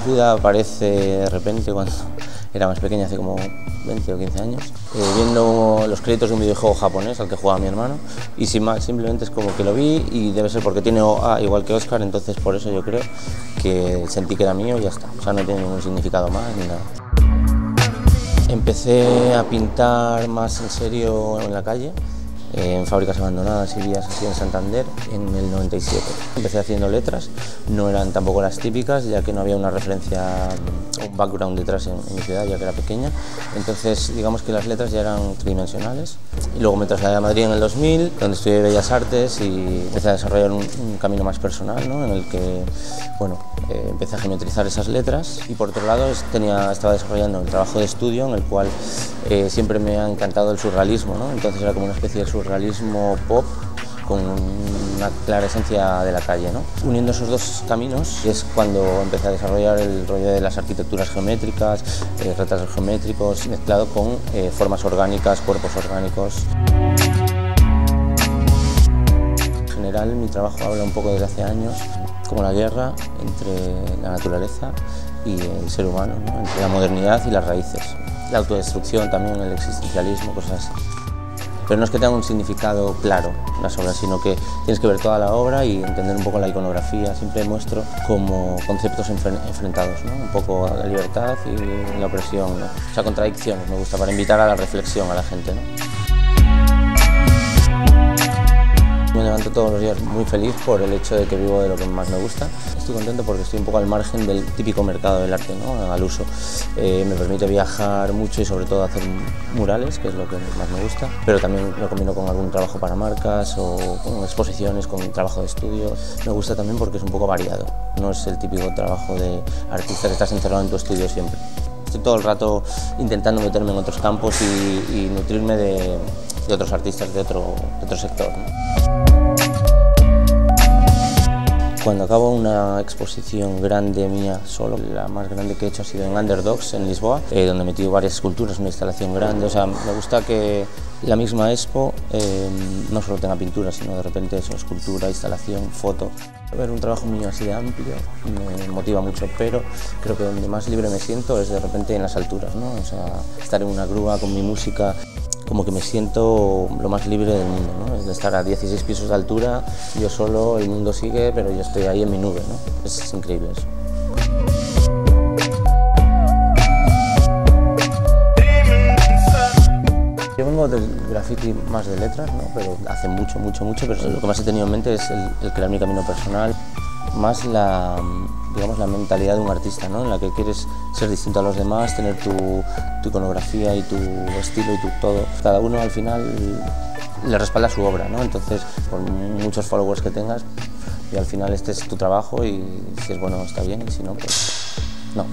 locura aparece de repente cuando era más pequeña, hace como 20 o 15 años, viendo los créditos de un videojuego japonés al que jugaba mi hermano, y sin más, simplemente es como que lo vi y debe ser porque tiene OA igual que Oscar, entonces por eso yo creo que sentí que era mío y ya está, o sea, no tiene ningún significado más ni nada. Empecé a pintar más en serio en la calle, en fábricas abandonadas y vías así en Santander en el 97. Empecé haciendo letras, no eran tampoco las típicas, ya que no había una referencia, un background detrás en mi ciudad, ya que era pequeña. Entonces, digamos que las letras ya eran tridimensionales. Y luego me trasladé a Madrid en el 2000, donde estudié Bellas Artes y empecé a desarrollar un camino más personal, ¿no? En el que, bueno, empecé a geometrizar esas letras. Y por otro lado, estaba desarrollando el trabajo de estudio, en el cual siempre me ha encantado el surrealismo, ¿no? Entonces era como una especie de surrealismo pop con una clara esencia de la calle, ¿no? Uniendo esos dos caminos es cuando empecé a desarrollar el rollo de las arquitecturas geométricas, retratos geométricos mezclado con formas orgánicas, cuerpos orgánicos. En general, mi trabajo habla un poco desde hace años como la guerra entre la naturaleza y el ser humano, ¿no? Entre la modernidad y las raíces. La autodestrucción también, el existencialismo, cosas así. Pero no es que tenga un significado claro las obras, sino que tienes que ver toda la obra y entender un poco la iconografía. Siempre muestro como conceptos enfrentados, ¿no? Un poco la libertad y la opresión, ¿no? O sea, contradicciones, me gusta, para invitar a la reflexión a la gente, ¿no? Me levanto todos los días muy feliz por el hecho de que vivo de lo que más me gusta. Estoy contento porque estoy un poco al margen del típico mercado del arte, ¿no? Al uso. Me permite viajar mucho y sobre todo hacer murales, que es lo que más me gusta, pero también lo combino con algún trabajo para marcas o con exposiciones, con un trabajo de estudio. Me gusta también porque es un poco variado, no es el típico trabajo de artista que estás encerrado en tu estudio siempre. Estoy todo el rato intentando meterme en otros campos y nutrirme de otros artistas, de otro sector, ¿no? Cuando acabo una exposición grande mía solo, la más grande que he hecho ha sido en Underdogs, en Lisboa, donde he metido varias esculturas, una instalación grande. O sea, me gusta que la misma expo no solo tenga pintura, sino de repente eso, escultura, instalación, foto. Ver un trabajo mío así de amplio me motiva mucho, pero creo que donde más libre me siento es de repente en las alturas, ¿no? O sea, estar en una grúa con mi música, como que me siento lo más libre del mundo, ¿no? Es de estar a 16 pisos de altura, yo solo, el mundo sigue, pero yo estoy ahí en mi nube, ¿no? Es increíble eso. Yo vengo del graffiti más de letras, ¿no? Pero hace mucho, pero lo que más he tenido en mente es el crear mi camino personal, más digamos, la mentalidad de un artista, ¿no? En la que quieres ser distinto a los demás, tener tu iconografía y tu estilo y tu todo. Cada uno al final le respalda su obra, ¿no? Entonces, por muchos followers que tengas, y al final este es tu trabajo y si es bueno está bien y si no, pues no.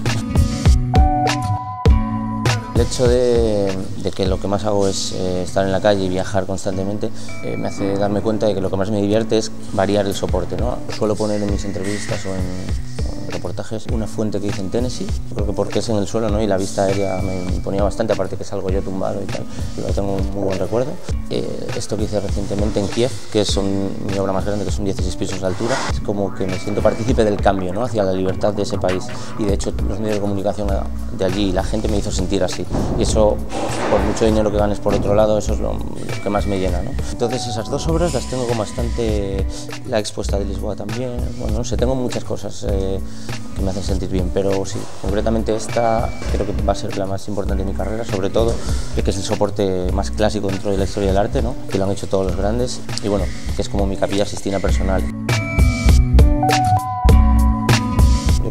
El hecho de que lo que más hago es estar en la calle y viajar constantemente me hace darme cuenta de que lo que más me divierte es variar el soporte, ¿no? Suelo poner en mis entrevistas o en reportajes una fuente que hice en Tennessee, creo que porque es en el suelo, ¿no? Y la vista aérea me imponía bastante, aparte que salgo yo tumbado y tal, lo tengo un muy buen recuerdo. Esto que hice recientemente en Kiev, que es mi obra más grande, que son 16 pisos de altura, es como que me siento partícipe del cambio, ¿no? Hacia la libertad de ese país, y de hecho los medios de comunicación de allí, la gente me hizo sentir así. Y eso, por mucho dinero que ganes por otro lado, eso es lo que más me llena, ¿no? Entonces esas dos obras las tengo con bastante. La expuesta de Lisboa también, bueno, no sé, tengo muchas cosas que me hacen sentir bien, pero sí, concretamente esta creo que va a ser la más importante de mi carrera, sobre todo, que es el soporte más clásico dentro de la historia del arte, ¿no? Que lo han hecho todos los grandes, y bueno, que es como mi Capilla Sixtina personal.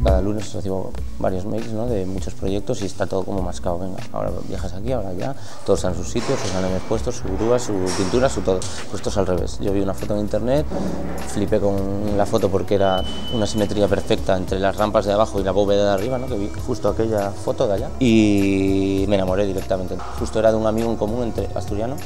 Cada lunes recibo varios mails, ¿no? De muchos proyectos y está todo como mascado. Venga, ahora viajas aquí, ahora allá, todos están en sus sitios, sus animes puestos, su grúa, su pintura, su todo. Pues esto es al revés. Yo vi una foto en internet, flipé con la foto porque era una simetría perfecta entre las rampas de abajo y la bóveda de arriba, ¿no? Que vi justo aquella foto de allá y me enamoré directamente. Justo era de un amigo en común entre asturiano,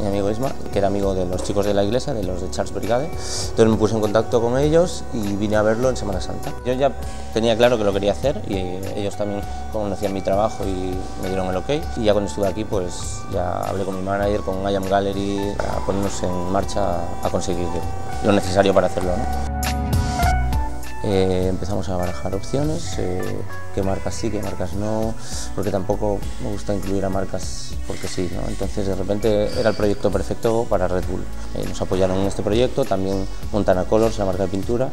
mi amigo Isma, que era amigo de los chicos de la iglesia, de los de Charles Brigade. Entonces me puse en contacto con ellos y vine a verlo en Semana Santa. Yo ya tenía claro que lo quería hacer y ellos también conocían mi trabajo y me dieron el ok. Y ya cuando estuve aquí, pues ya hablé con mi manager, con IAM Gallery, a ponernos en marcha a conseguir lo necesario para hacerlo, ¿no? Empezamos a barajar opciones, qué marcas sí, qué marcas no, porque tampoco me gusta incluir a marcas porque sí, ¿no? Entonces de repente era el proyecto perfecto para Red Bull. Nos apoyaron en este proyecto, también Montana Colors, la marca de pintura,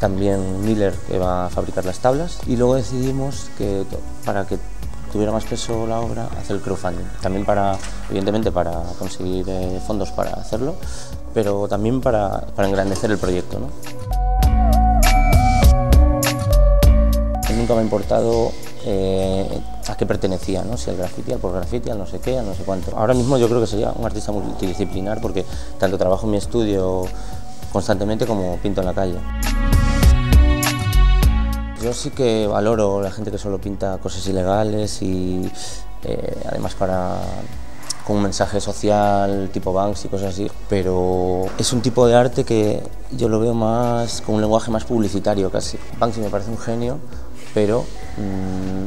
también Miller, que va a fabricar las tablas, y luego decidimos que para que tuviera más peso la obra, hacer el crowdfunding, también para, evidentemente, para conseguir fondos para hacerlo, pero también para engrandecer el proyecto, ¿no? Nunca me ha importado a qué pertenecía, ¿no? Si al graffiti, al por graffiti, al no sé qué, al no sé cuánto. Ahora mismo yo creo que sería un artista multidisciplinar porque tanto trabajo en mi estudio constantemente como pinto en la calle. Yo sí que valoro la gente que solo pinta cosas ilegales y además con un mensaje social tipo Banks y cosas así, pero es un tipo de arte que yo lo veo más con un lenguaje más publicitario casi. Banks me parece un genio, pero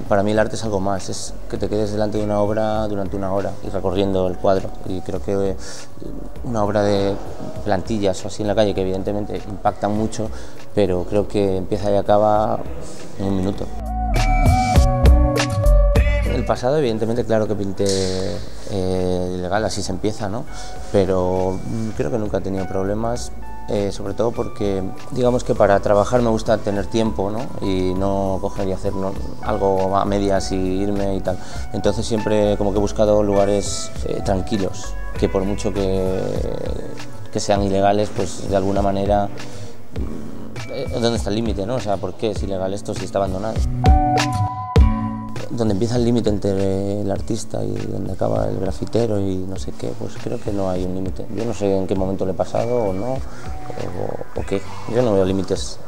para mí el arte es algo más, es que te quedes delante de una obra durante una hora y recorriendo el cuadro, y creo que una obra de plantillas o así en la calle, que evidentemente impacta mucho, pero creo que empieza y acaba en un minuto. El pasado, evidentemente, claro que pinté ilegal, así se empieza, ¿no? Pero creo que nunca he tenido problemas, sobre todo porque, digamos que para trabajar me gusta tener tiempo, ¿no? Y no coger y hacer algo a medias y irme y tal. Entonces siempre como que he buscado lugares tranquilos, que por mucho que sean ilegales, pues de alguna manera, ¿dónde está el límite, no? O sea, ¿por qué es ilegal esto si está abandonado? Donde empieza el límite entre el artista y donde acaba el grafitero y no sé qué, pues creo que no hay un límite. Yo no sé en qué momento le he pasado o no, o qué. Yo no veo límites.